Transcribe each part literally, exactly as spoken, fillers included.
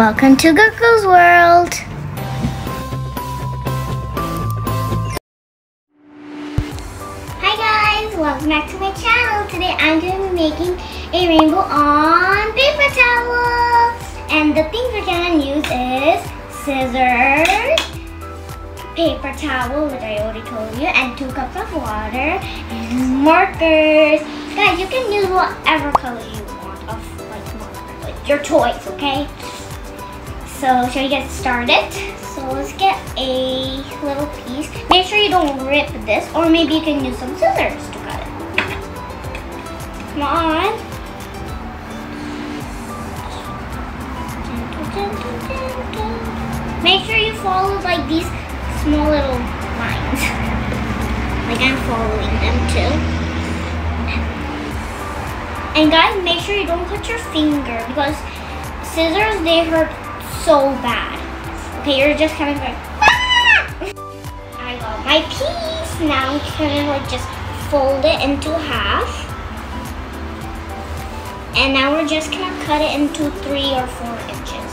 Welcome to Gugu's World! Hi guys! Welcome back to my channel. Today I'm going to be making a rainbow on paper towel. And the things we're going to use is scissors, paper towel, which I already told you, and two cups of water, and markers. Guys, you can use whatever color you want of like markers, like your toys, okay? So, shall we get started? So, let's get a little piece. Make sure you don't rip this, or maybe you can use some scissors to cut it. Come on. Make sure you follow like these small little lines. Like I'm following them too. And guys, make sure you don't cut your finger because scissors, they hurt so bad. Okay, you're just kind of like, ah! I got my piece. Now I'm kind of like just fold it into half. And now we're just gonna cut it into three or four inches.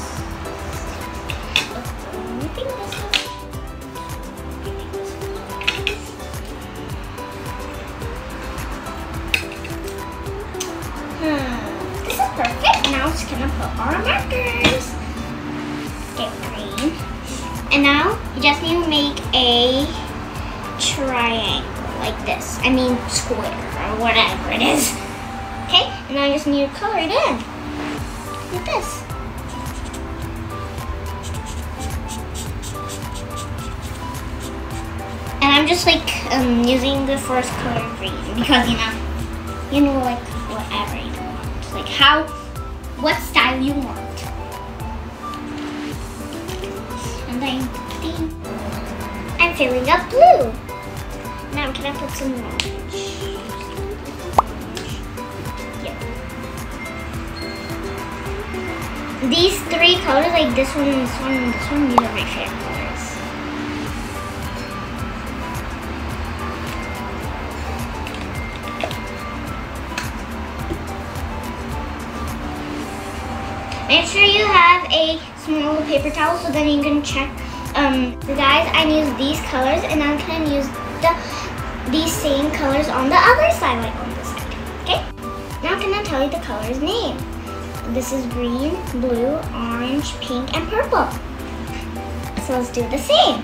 Hmm, this is perfect. Now I'm just gonna put our markers. Get green. And now you just need to make a triangle like this. I mean square or whatever it is. Okay, and now you just need to color it in. Like this. And I'm just like um, using the first color green because you know, you know like whatever you want. Like how, what style you want. I'm filling up blue. Now can I put some orange? Yep. These three colors, like this one, this one, and this one, these are my favorite colors. Make sure you have a small paper towel so then you can check. Um, guys, I use these colors and I'm going to use the these same colors on the other side, like on this side, okay? Now I'm going to tell you the color's name. This is green, blue, orange, pink, and purple. So let's do the same.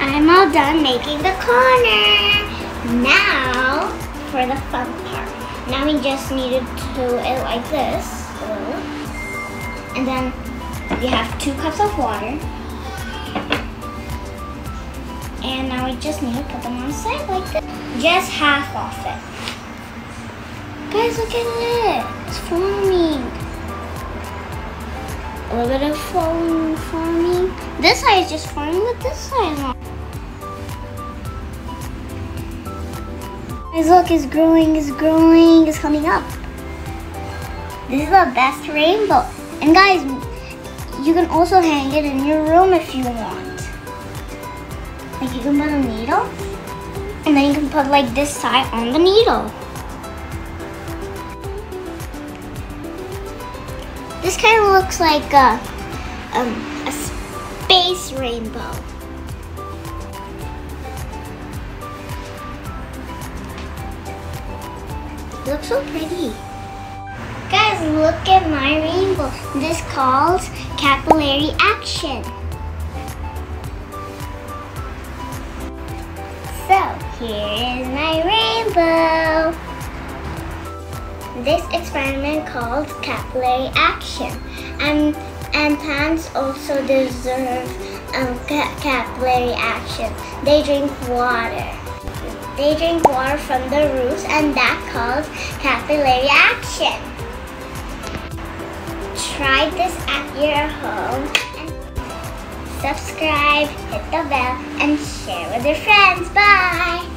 I'm all done making the corner. Now for the fun part. Now we just needed to do it like this. So, and then we have two cups of water. And now we just need to put them on the side like this. Just half off it. Guys, look at it. It's forming. A little bit of foam forming. This side is just forming with this side on. Guys, look, it's growing, it's growing, it's coming up. This is the best rainbow. And guys, you can also hang it in your room if you want. Like you can put a needle, and then you can put like this side on the needle. This kind of looks like a, um, a space rainbow. Looks so pretty. Guys, look at my rainbow. This is called capillary action. So, here is my rainbow. This experiment called capillary action. Um, and plants also deserve um, ca capillary action. They drink water. They drink water from the roots, and that calls capillary action. Try this at your home. And subscribe, hit the bell, and share with your friends. Bye!